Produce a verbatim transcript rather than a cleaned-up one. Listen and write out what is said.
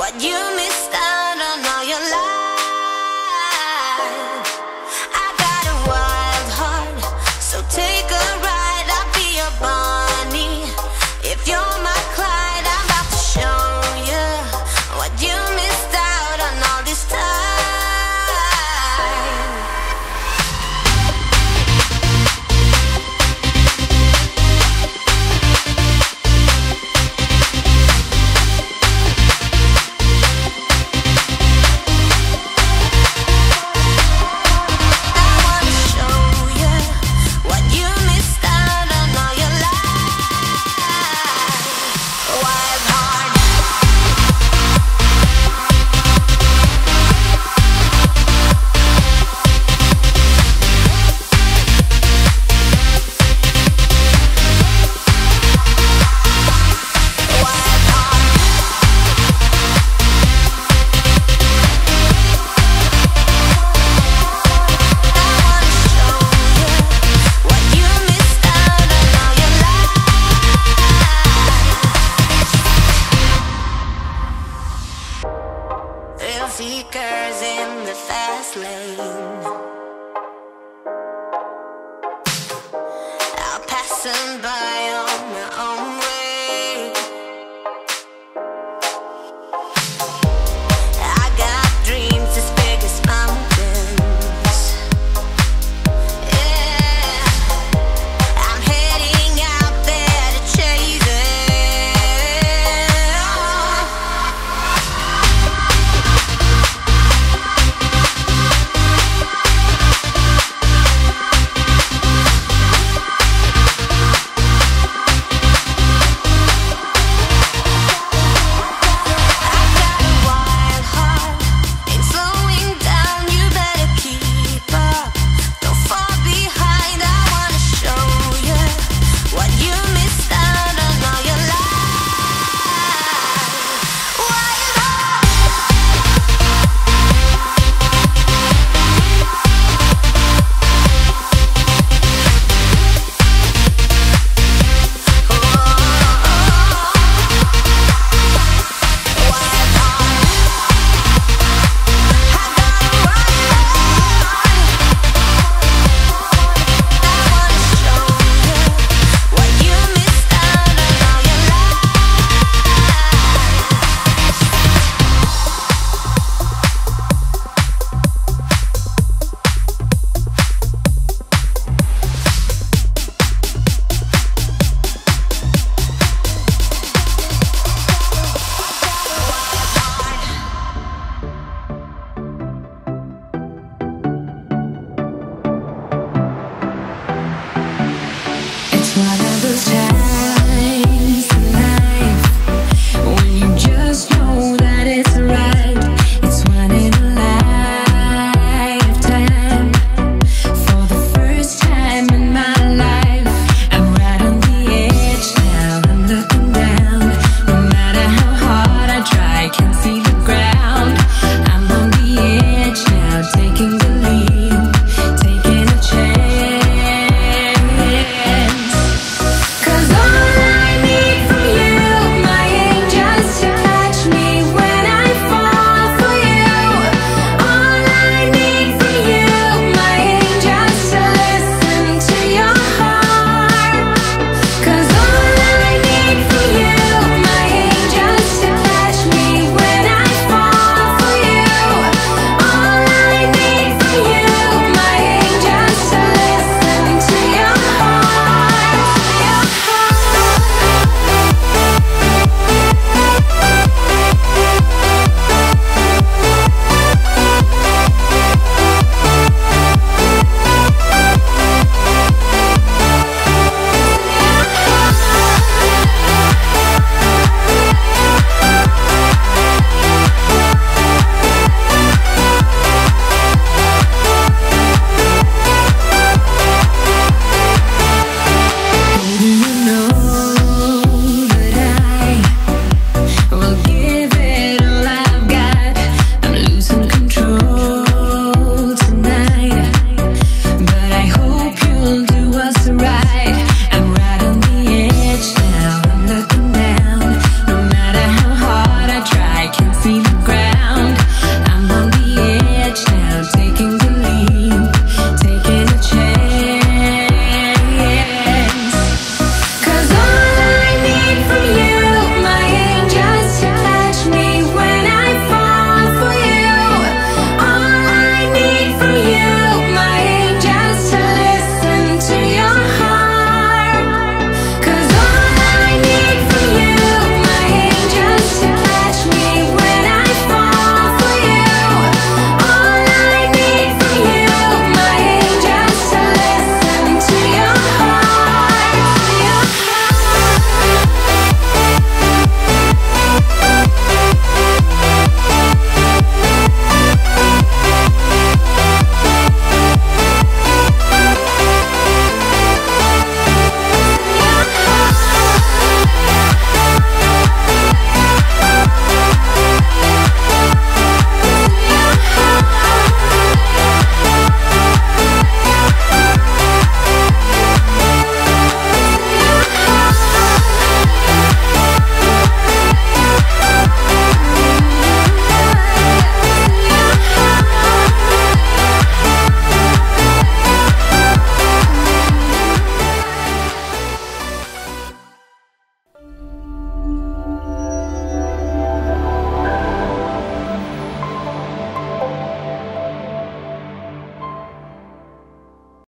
What you missed out on all your life. I got a wild heart, so take a ride. I'll be your Bonnie, if you're my Clyde. I'm about to show you what you missed out on all this time. Seekers in the fast lane, I'll pass them by.